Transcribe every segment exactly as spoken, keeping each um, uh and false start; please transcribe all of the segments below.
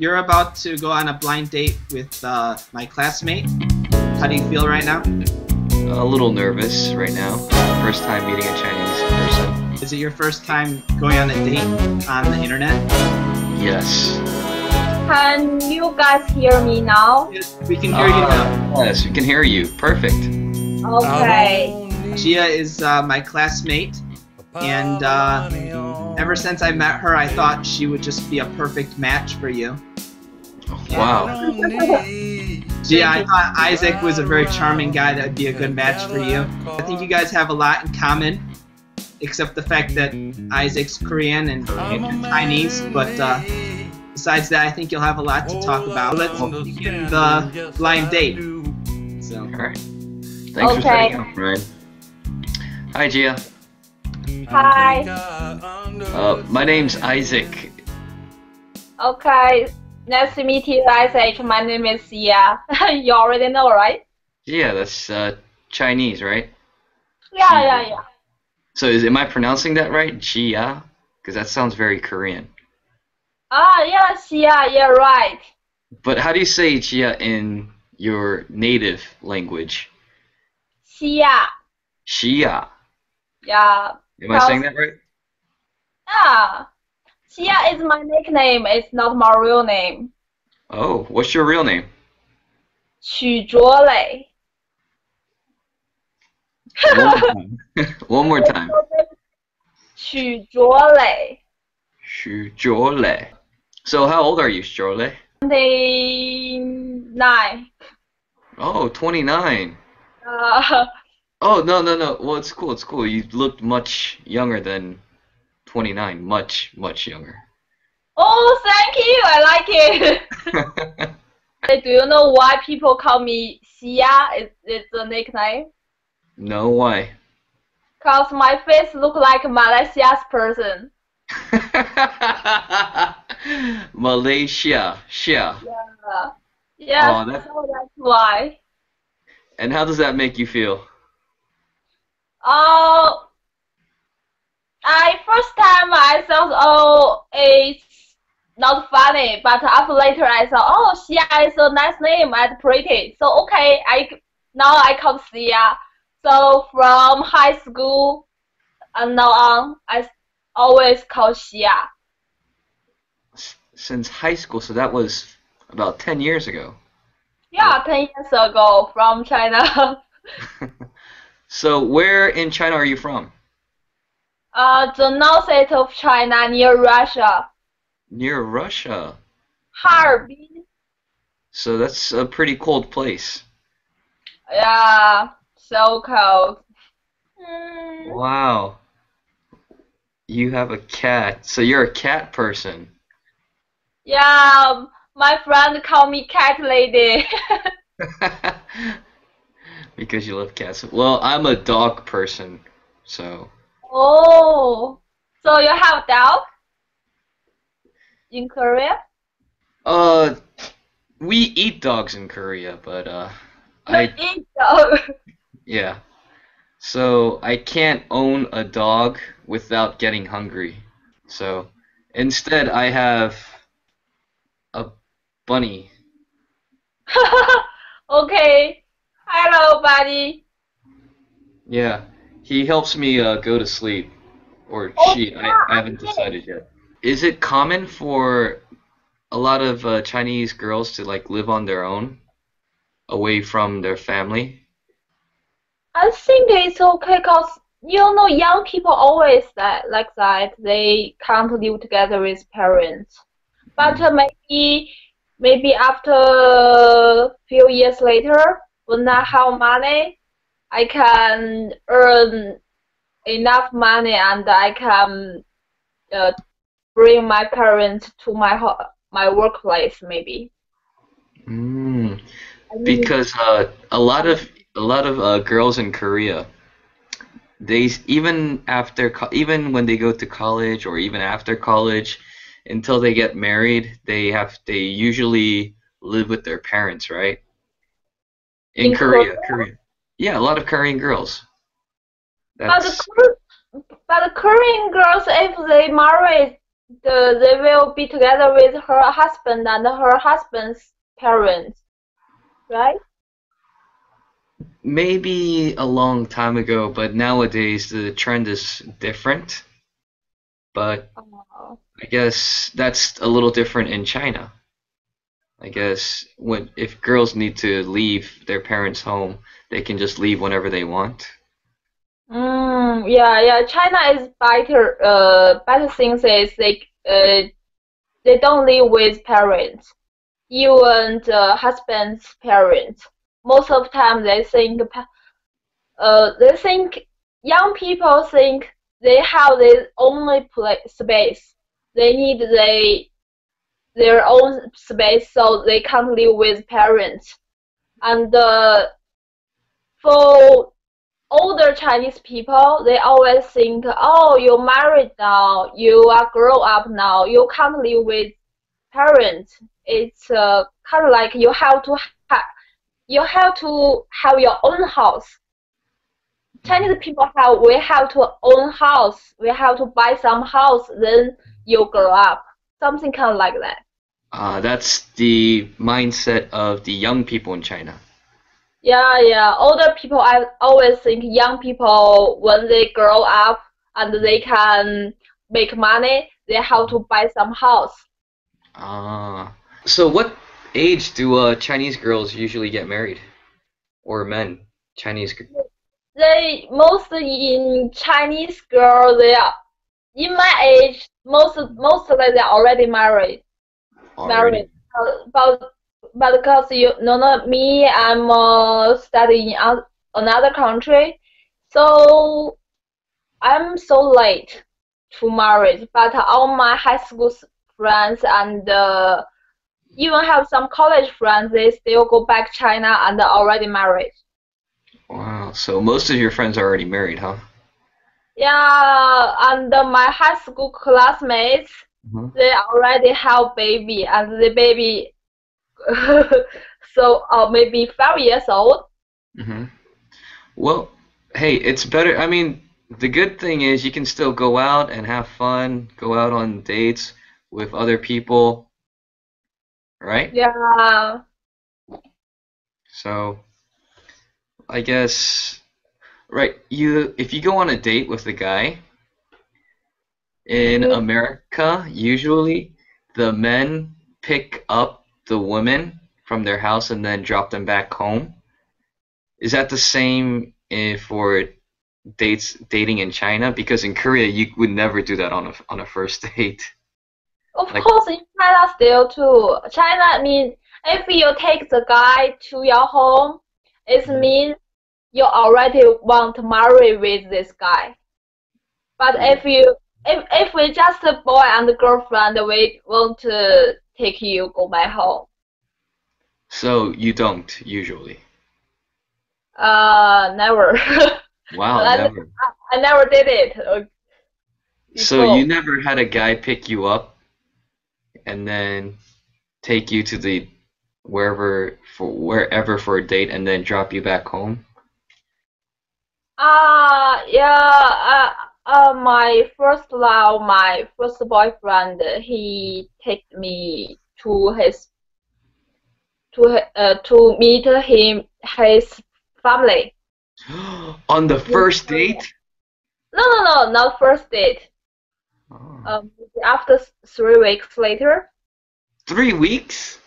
You're about to go on a blind date with uh, my classmate. How do you feel right now? A little nervous right now. First time meeting a Chinese person. Is it your first time going on a date on the internet? Yes. Can you guys hear me now? Yes, we can hear uh, you now. Yes, we can hear you. Perfect. Okay. Um, Gia is uh, my classmate, and uh, ever since I met her, I thought she would just be a perfect match for you. Oh, wow. Gia, I thought Isaac was a very charming guy that would be a good match for you. I think you guys have a lot in common, except the fact that Isaac's Korean and, and Chinese, but uh, besides that, I think you'll have a lot to talk about. Let's begin the blind date. So. All right. Thanks okay. for setting up, Ryan. Hi, Gia. Hi. Uh, my name's Isaac. Okay. Nice to meet you, Isaac. My name is Gia. You already know, right? Yeah, that's uh, Chinese, right? Yeah, Gia. yeah, yeah. So is, am I pronouncing that right? Gia? Because that sounds very Korean. Ah, yeah, Gia, yeah, right. But how do you say Gia in your native language? Xia. Xia. Yeah. Am I saying that right? Yeah. Xia is my nickname. It's not my real name. Oh, what's your real name? Xu Zhuolei. One more time. One more time. Xu Zhuolei. Xu Zhuolei. So how old are you, Zhuolei? twenty-nine. Oh, twenty-nine. Uh, oh, no, no, no. Well, it's cool. It's cool. You looked much younger than twenty-nine. Much, much younger. Oh, thank you. I like it. Do you know why people call me Xia? It's, it's a nickname. No, why? Because my face looks like Malaysia's person. Malaysia. Xia. Yeah. Yeah, oh, that's... So that's why. And how does that make you feel? Oh, uh, I first time I thought, oh, it's not funny, but after later I thought, oh, Xia is a nice name and pretty. So okay, I now I call Xia. So from high school and now on, I always call Xia. Since high school, so that was about ten years ago. Yeah, ten years ago from China. So where in China are you from? Uh, the northeast of China, near Russia. Near Russia? Harbin. So that's a pretty cold place. Yeah, so cold. Mm. Wow. You have a cat. So you're a cat person. Yeah. My friend called me Cat Lady. Because you love cats. Well, I'm a dog person, so. Oh, so you have dog in Korea? Uh, we eat dogs in Korea, but uh, you I eat dog. Yeah, so I can't own a dog without getting hungry. So instead, I have a bunny. Okay. Hello, buddy. Yeah, he helps me uh, go to sleep, or oh, she. Yeah, I, I haven't okay. decided yet. Is it common for a lot of uh, Chinese girls to like live on their own, away from their family? I think it's okay, cause you know young people always that like that. They can't live together with parents, but uh, maybe maybe after a few years later. When I have money, I can earn enough money, and I can uh, bring my parents to my ho my workplace, maybe. Mm. Because uh, a lot of a lot of uh, girls in Korea, they even after co even when they go to college or even after college, until they get married, they have they usually live with their parents, right? In, in Korea, Korea, Korea, yeah, a lot of Korean girls. That's... But the Korean girls, if they marry the, they will be together with her husband and her husband's parents, right? Maybe a long time ago, but nowadays the trend is different. But oh. I guess that's a little different in China. I guess when if girls need to leave their parents' home, they can just leave whenever they want. Mm, yeah, yeah. China is better. Uh, better things is they uh, they don't live with parents, you and uh, husband's parents. Most of the time, they think. Uh, they think young people think they have their own space. They need they. their own space, so they can't live with parents. And uh, for older Chinese people, they always think, oh, you're married now, you are grown up now, you can't live with parents. It's uh, kind of like you have to ha you have to have your own house. Chinese people have we have to own house, we have to buy some house, then you grow up. Something kind of like that. Uh, that's the mindset of the young people in China. Yeah, yeah. Older people, I always think young people, when they grow up and they can make money, they have to buy some house. Ah. So what age do uh, Chinese girls usually get married? Or men? Chinese girls? They, most in Chinese girls, they are, in my age, most mostly they are already married. Already. Married, but but because you no no me, I'm uh, studying in another country, so I'm so late to marriage. But all my high school friends and uh, even have some college friends, they still go back China and are already married. Wow! So most of your friends are already married, huh? Yeah, and uh, my high school classmates, mm-hmm. they already have baby, and the baby, so uh, maybe five years old. Mm-hmm. Well, hey, it's better. I mean, the good thing is you can still go out and have fun, go out on dates with other people, right? Yeah. So, I guess. Right, you if you go on a date with a guy in America, usually the men pick up the women from their house and then drop them back home. Is that the same for dates dating in China? Because in Korea, you would never do that on a on a first date. Of like, course, in China still too. China, I mean, if you take the guy to your home, it means you already want to marry with this guy. But if you if if we just a boy and a girlfriend, we want to take you go back home. So you don't usually? Uh never. Wow, I, never. I, I never did it before. So you never had a guy pick you up and then take you to the wherever for wherever for a date and then drop you back home? Ah, uh, yeah, uh, uh, my first love, my first boyfriend, he took me to his, to uh, to meet him, his family. On the first date? No, no, no, not first date. Oh. Um, after three weeks later. Three weeks?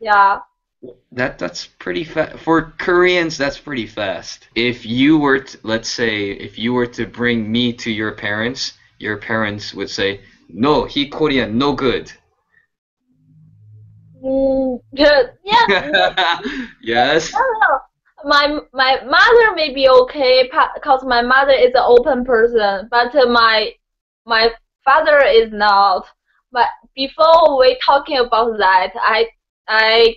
Yeah. That that's pretty fast for Koreans. That's pretty fast. If you were, to, let's say, if you were to bring me to your parents, your parents would say, "No, he Korean, no good." Mm, yeah. Yes. No, no. My my mother may be okay because my mother is an open person, but my my father is not. But before we talking about that, I I.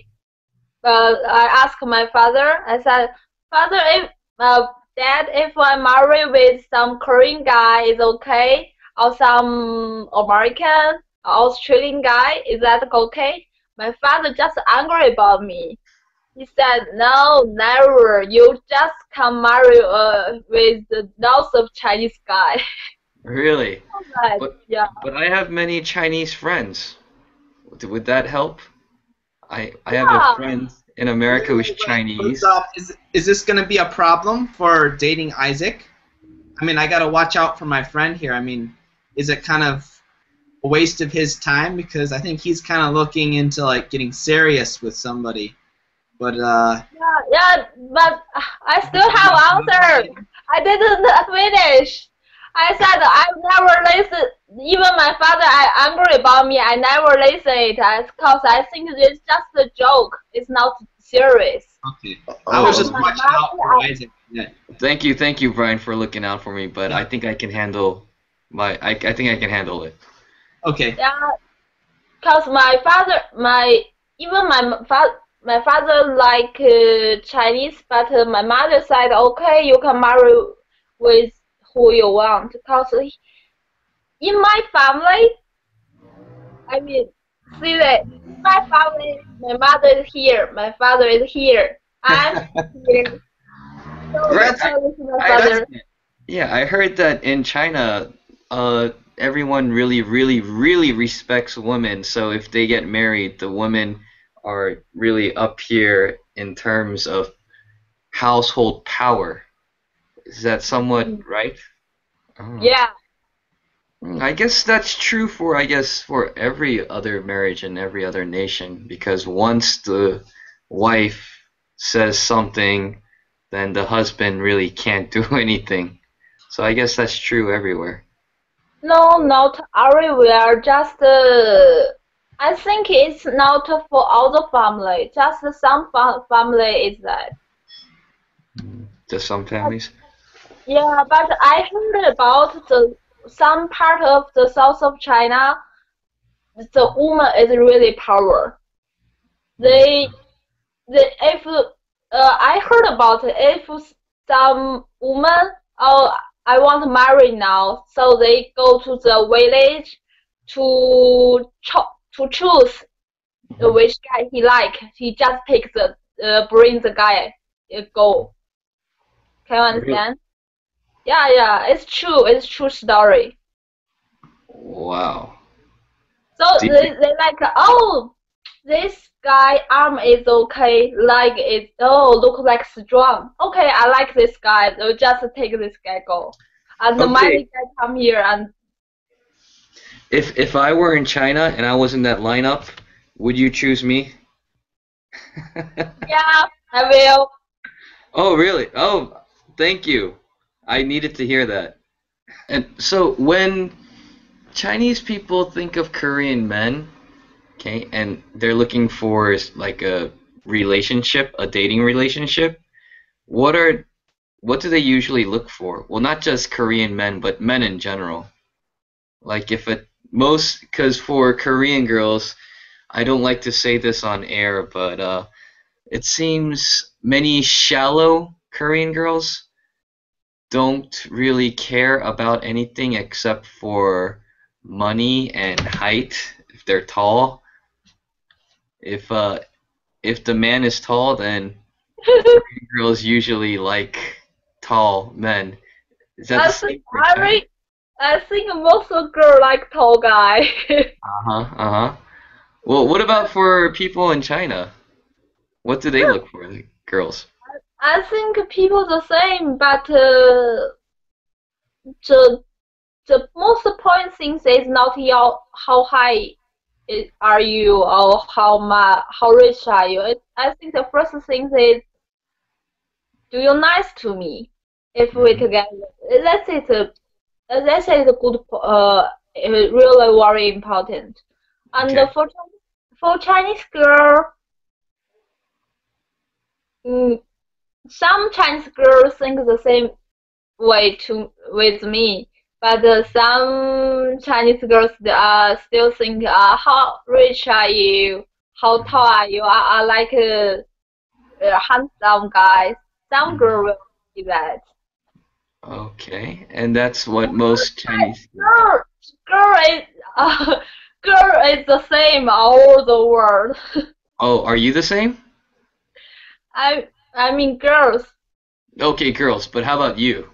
Uh, I asked my father. I said, "Father, if uh, Dad, if I marry with some Korean guy, is okay, or some American, or Australian guy, is that okay?" My father just angry about me. He said, "No, never. You just can marry uh, with the north of Chinese guy." Really? Right. But, yeah. But I have many Chinese friends. Would that help? I I yeah. have a friend in America who's Chinese. Is is this going to be a problem for dating Isaac? I mean, I got to watch out for my friend here. I mean, is it kind of a waste of his time, because I think he's kind of looking into like getting serious with somebody? But uh. Yeah, yeah, but I still have answer. I didn't finish. I said I never listen. Even my father, I angry about me. I never listen it because I think it's just a joke. It's not serious. Okay. Oh. I was just watching out for Isaac. Yeah. Thank you, thank you, Brian, for looking out for me. But yeah. I think I can handle my. I I think I can handle it. Okay. Yeah. Because my father, my even my father. My father like uh, Chinese, but uh, my mother said, okay, you can marry with who you want. Because in my family, I mean, see that my family, my mother is here, my father is here, I'm here. So that's, I, I, yeah, I heard that in China, uh, everyone really, really, really respects women. So if they get married, the woman are really up here in terms of household power. Is that somewhat right? I yeah. I guess that's true for, I guess, for every other marriage in every other nation, because once the wife says something, then the husband really can't do anything. So I guess that's true everywhere. No, not everywhere, just... Uh... I think it's not for all the family. Just some fa family is that. Just some families. Yeah, but I heard about the some part of the south of China, the woman is really power. They, they if uh, I heard about it, if some woman, oh, I want to marry now, so they go to the village to chop. To choose which guy he like, he just picks the uh, bring the guy uh, go. Can you understand? Really? Yeah, yeah, it's true. It's true story. Wow. So Did they they like, oh, this guy arm is okay, leg is oh look like strong. Okay, I like this guy. So just take this guy go, and okay. The mighty guy come here and. If if I were in China and I was in that lineup, would you choose me? Yeah, I will. Oh, really? Oh, thank you. I needed to hear that. And so when Chinese people think of Korean men, okay, and they're looking for like a relationship, a dating relationship, what are what do they usually look for? Well, not just Korean men, but men in general. Like if a Most, because for Korean girls, I don't like to say this on air, but uh, it seems many shallow Korean girls don't really care about anything except for money and height, if they're tall. If, uh, if the man is tall, then Korean girls usually like tall men. Is that the same thing? I think most of girls like tall guy. uh-huh, uh-huh. Well, what about for people in China? What do they look for, the girls? I think people the same, but uh, the, the most important thing is not your, how high are you or how, much, how rich are you. It, I think the first thing is, do you nice to me if we together? That's it. That is a good, uh, really very important. And okay. for for Chinese girl, mm, some Chinese girls think the same way to with me, but uh, some Chinese girls uh, still think, uh, how rich are you? How tall are you? I, I like a, a handsome guy. Some girl will see that. Okay, and that's what most Chinese girl girl is uh, girl is the same all the world. Oh, are you the same? I I mean girls. Okay, girls, but how about you?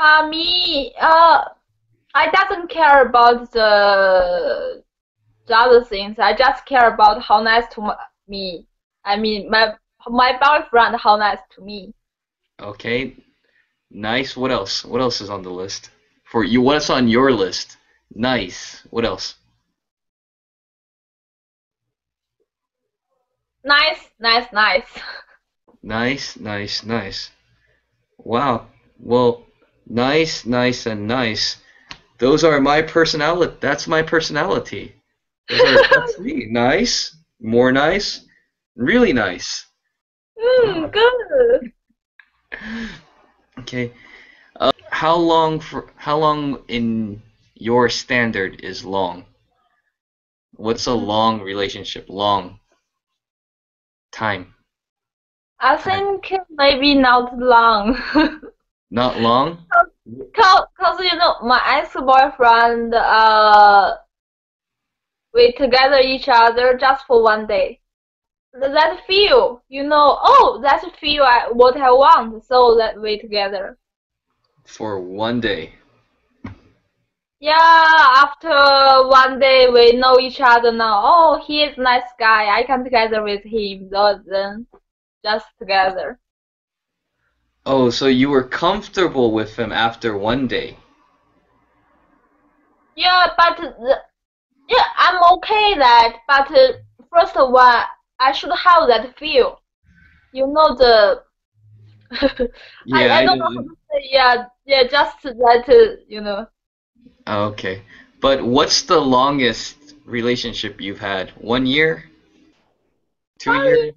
Uh, me, uh, I doesn't care about the, the other things. I just care about how nice to my, me. I mean, my my boyfriend, how nice to me. Okay, nice. What else? What else is on the list for you? What's on your list? Nice. What else? Nice, nice, nice. Nice, nice, nice. Wow. Well, nice, nice, and nice. Those are my personality. That's my personality. Those are, that's me. Nice, more nice, really nice. Mm, uh, good. Okay. Uh, how long for? How long in your standard is long? What's a long relationship? Long time. I think time. Maybe not long. Not long? Cause, cause you know, my ex-boyfriend, uh, we together each other just for one day. That feel, you know, oh, that feel I, what I want, so that we together. For one day? Yeah, after one day we know each other now. Oh, he is a nice guy, I can together with him, so then just together. Oh, so you were comfortable with him after one day? Yeah, but the, yeah, I'm okay that. But uh, first of all, I should have that feel. You know the. Yeah, I, I don't know how to say, yeah, yeah, just that uh, you know. Okay, but what's the longest relationship you've had? One year? Two Five. years?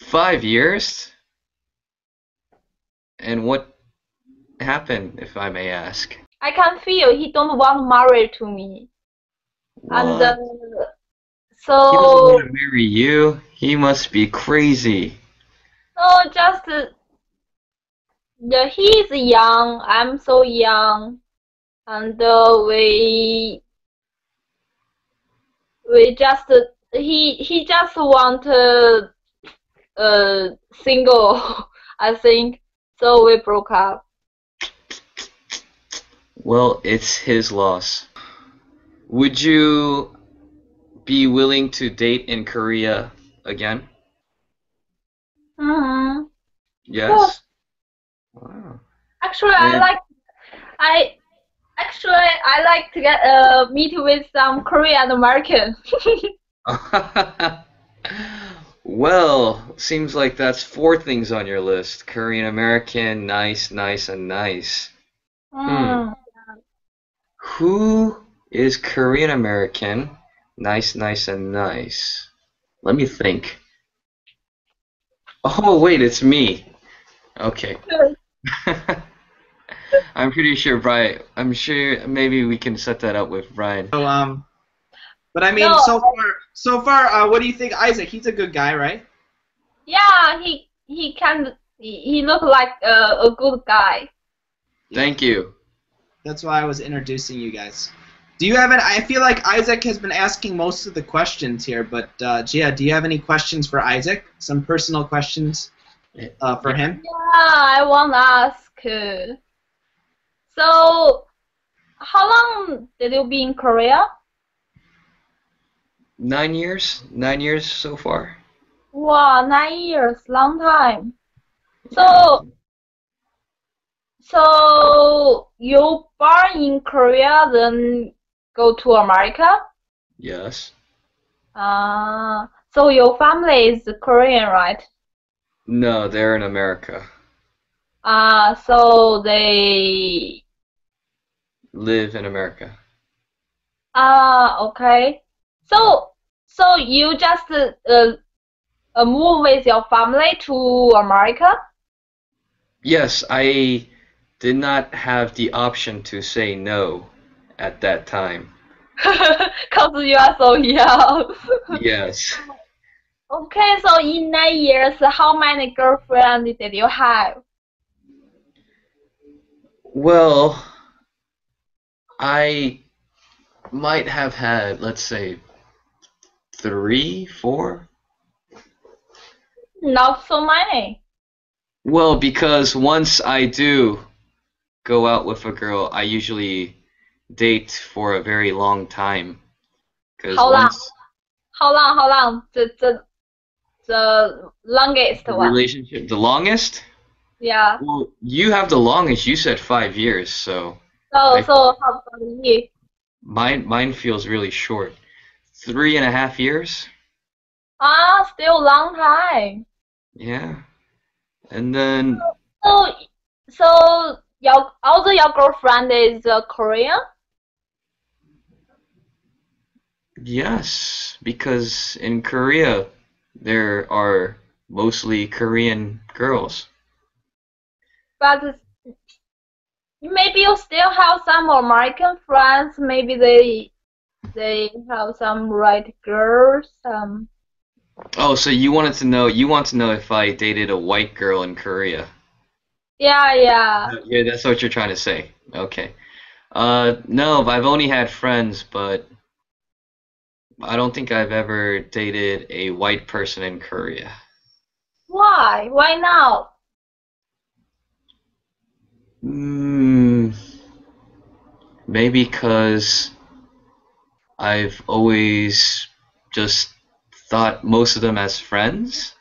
Five years? And what happened, if I may ask? I can feel he don't want married to me. What? And uh, so he doesn't want to marry you. He must be crazy. No, just uh, yeah, he's young. I'm so young, and uh, we we just uh, he he just want uh, uh single. I think. So we broke up. Well, it's his loss. Would you be willing to date in Korea again? Mm-hmm. Yes. Cool. Wow. Actually, I, mean, I like. I actually I like to get uh, meet with some Korean American. Well, seems like that's four things on your list. Korean American, nice, nice, and nice. Mm. Hmm. Who is Korean American, nice, nice, and nice? Let me think. Oh, wait, it's me. Okay. I'm pretty sure Brian, I'm sure maybe we can set that up with Brian. So, um, but I mean, no. so far... So far, uh, what do you think, Isaac? He's a good guy, right? Yeah, he he can he look like a, a good guy. Thank you. That's why I was introducing you guys. Do you have an? I feel like Isaac has been asking most of the questions here, but uh, Gia, do you have any questions for Isaac? Some personal questions uh, for him? Yeah, I want to ask. So, how long did you be in Korea? Nine years, nine years so far. Wow, nine years, long time. So, so you born in Korea, then go to America? Yes. Uh, so your family is Korean, right? No, they're in America. Uh, so they... live in America. Ah, uh, okay. So... So you just uh, uh, move with your family to America? Yes, I did not have the option to say no at that time. Because you are so young. Yes. Okay, so in nine years, how many girlfriends did you have? Well, I might have had, let's say, Three, four? Not so many. Well, because once I do go out with a girl, I usually date for a very long time. Cause how long? How long? How long? The the the longest the one. Relationship. The longest. Yeah. Well, you have the longest. You said five years, so. So I, so how about you? Mine mine feels really short. Three and a half years. Ah, still a long time. Yeah. And then. So so your also your girlfriend is uh, Korean. Yes, because in Korea there are mostly Korean girls. But maybe you still have some American friends. Maybe they they have some white girls. Um. Oh, so you wanted to know? You want to know if I dated a white girl in Korea? Yeah, yeah. Yeah, that's what you're trying to say. Okay. Uh, no, I've only had friends, but. I don't think I've ever dated a white person in Korea. Why? Why now? Mm, maybe because I've always just thought most of them as friends.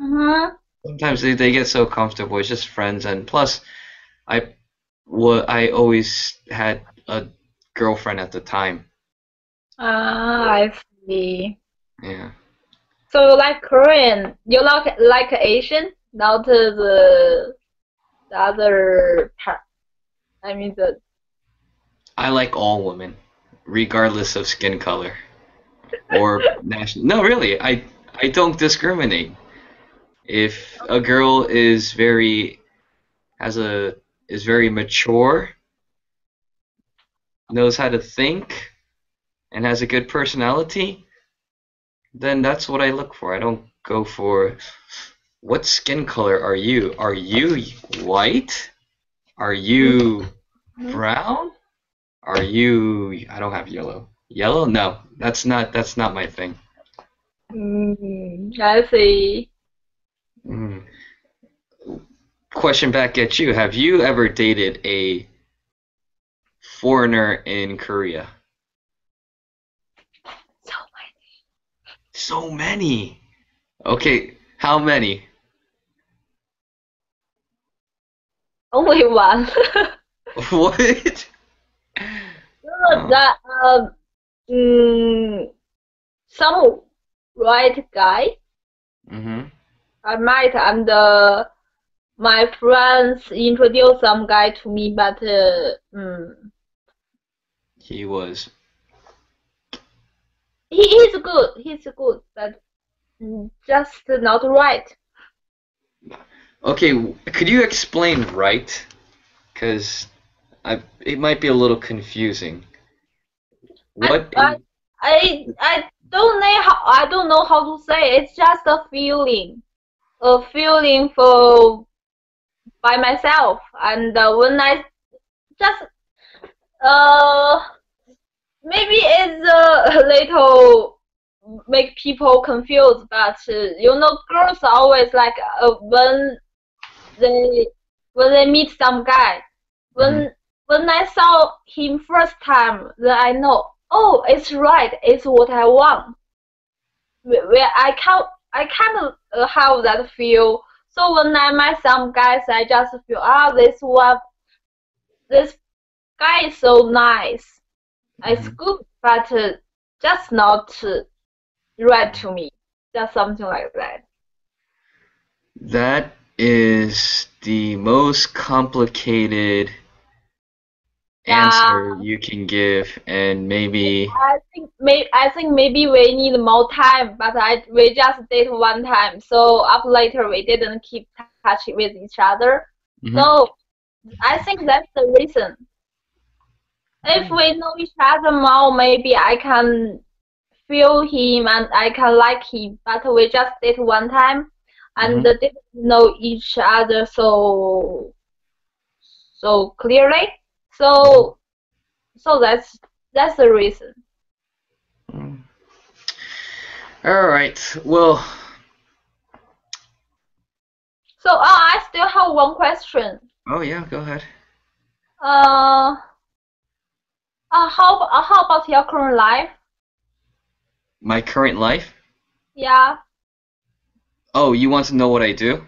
Mm-hmm. Sometimes they, they get so comfortable, it's just friends. And plus, I, well, I always had a girlfriend at the time. Ah, I see. Yeah. So you like Korean? You like like Asian, not the the other part. I mean the. I like all women, regardless of skin color, or national. No, really, I I don't discriminate. If a girl is very has a is very mature, knows how to think. And has a good personality, then that's what I look for. I don't go for what skin color are you? Are you white? Are you brown? Are you? I don't have yellow. Yellow? No, that's not. That's not my thing. Mm, I see. Mm. Question back at you. Have you ever dated a foreigner in Korea? So many. Okay, how many? Only one. What? No, that um, mm, some white guy. Mhm. I met and uh, my friends introduced some guy to me, but uh, mm, he was. He is good. He's good, but just not right. Okay, could you explain right? Because I it might be a little confusing. What? I I, I don't know how I don't know how to say. It's just a feeling, a feeling for by myself, and uh, when I just uh. Maybe it's a little make people confused, but uh, you know, girls are always like uh, when they when they meet some guy. When mm-hmm. when I saw him first time, then I know, oh, it's right, it's what I want. Where I can't I can't uh, have that feel. So when I met some guys, I just feel ah, this one, this guy is so nice. It's good, but uh, just not uh, right to me. Just something like that. That is the most complicated yeah. answer you can give, and maybe. I think maybe I think maybe we need more time, but I we just did one time, so up later we didn't keep touch with each other. Mm-hmm. So I think that's the reason. If we know each other more, maybe I can feel him and I can like him. But we just did one time, and mm-hmm. didn't know each other so so clearly. So so that's that's the reason. All right. Well. So oh, I still have one question. Oh yeah, go ahead. Uh, uh, how, uh, how about your current life? My current life? Yeah. Oh, you want to know what I do?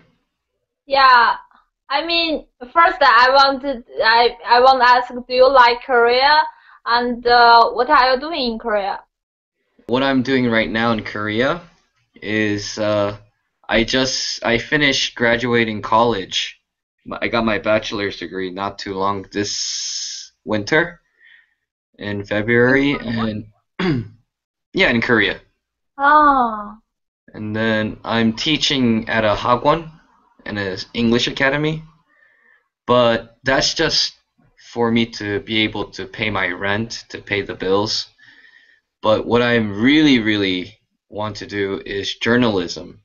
Yeah. I mean, first I want to, I, I want to ask, do you like Korea? And uh, what are you doing in Korea? What I'm doing right now in Korea is uh, I just, I finished graduating college. I got my bachelor's degree not too long this winter in February. And yeah, in Korea. Oh. And then I'm teaching at a hagwon, in an English academy. But that's just for me to be able to pay my rent, to pay the bills. But what I really, really want to do is journalism,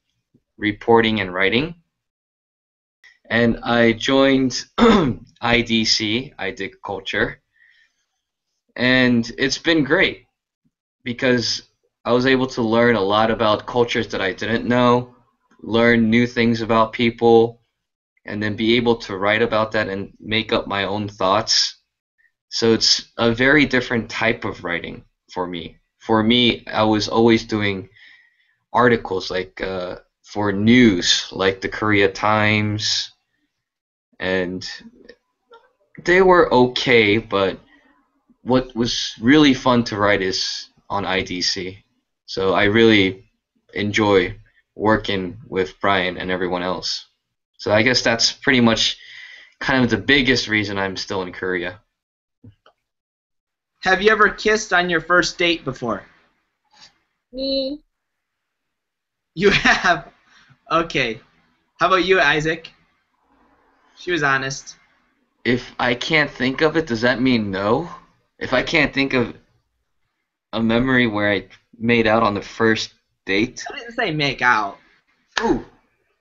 reporting and writing. And I joined I D C, I D C Culture. And it's been great because I was able to learn a lot about cultures that I didn't know, learn new things about people, and then be able to write about that and make up my own thoughts. So it's a very different type of writing for me. For me, I was always doing articles like uh, for news, like the Korea Times, and they were okay, but what was really fun to write is on I D C. So I really enjoy working with Brian and everyone else. So I guess that's pretty much kind of the biggest reason I'm still in Korea. Have you ever kissed on your first date before? Me. You have? Okay. How about you, Isaac? She was honest. If I can't think of it, does that mean no? If I can't think of a memory where I made out on the first date? I didn't say make out. Ooh.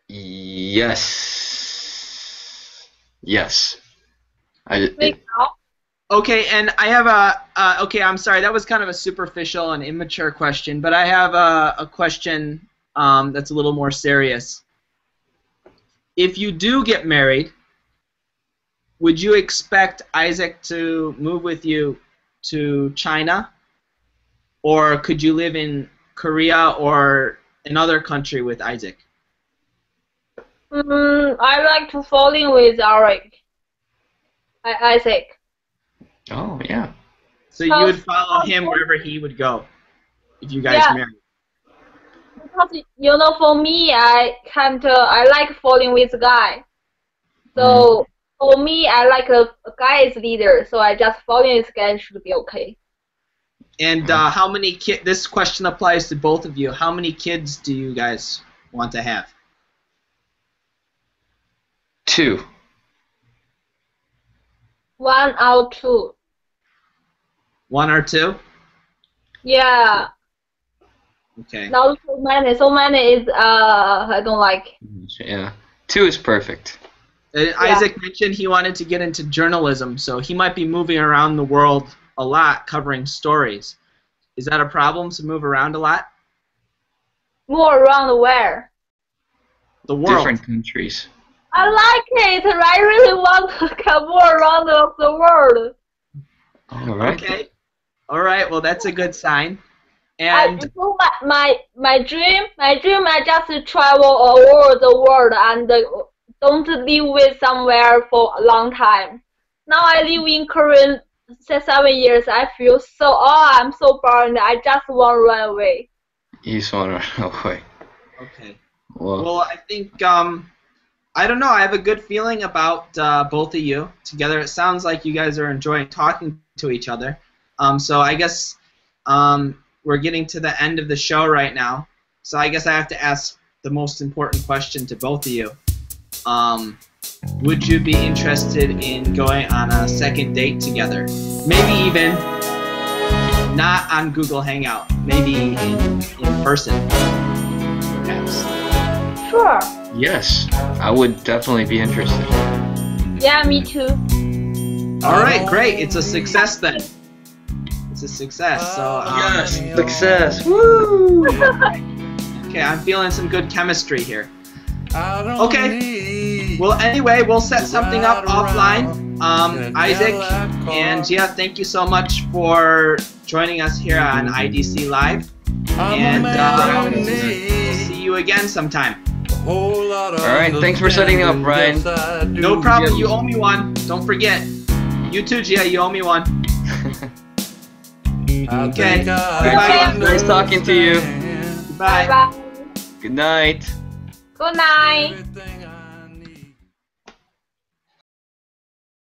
Yes. Yes. I, make it, out? Okay, and I have a... Uh, okay, I'm sorry. That was kind of a superficial and immature question, but I have a, a question um, that's a little more serious. If you do get married, would you expect Isaac to move with you to China? Or could you live in Korea or another country with Isaac? Mm, I like to fall in with Eric. I Isaac. Oh, yeah. So because you would follow him wherever he would go if you guys yeah. married? Because, you know, for me, I can't, uh, I like falling with a guy. So mm. for me, I like a, a guy's leader, so I just following with a guy should be okay. And uh, how many kids, this question applies to both of you, how many kids do you guys want to have? Two. One or two. One or two? Yeah. Okay. Not so many, so many is, uh, I don't like. Yeah, two is perfect. And yeah. Isaac mentioned he wanted to get into journalism, so he might be moving around the world a lot covering stories. Is that a problem to move around a lot? Move around where? The world. Different countries. I like it. I really want to come more around the world. All right. Okay. All right. Well, that's a good sign. And I, my my dream, my dream, I just travel all over the world and don't live with somewhere for a long time. Now I live in Korea. Since seven years, I feel so, oh, I'm so burned. I just want to run away. You just want to run away. Okay. Well, well I think, um, I don't know. I have a good feeling about uh, both of you together. It sounds like you guys are enjoying talking to each other. Um, so I guess um, we're getting to the end of the show right now. So I guess I have to ask the most important question to both of you. Um... Would you be interested in going on a second date together? Maybe even not on Google Hangout. Maybe in, in person. Perhaps. Sure. Yes, I would definitely be interested. Yeah, me too. All right, great. It's a success then. It's a success. So um, yes, success. Woo! Okay, I'm feeling some good chemistry here. Okay. Well, anyway, we'll set something up offline. Um, Isaac, and yeah, thank you so much for joining us here on I D C Live. And uh, we'll see you again sometime. Alright, thanks for setting up, Brian. No problem, you owe me one. Don't forget. You too, Gia, you owe me one. Okay. Bye. Nice talking to you. Bye. Bye. Good night. Good night.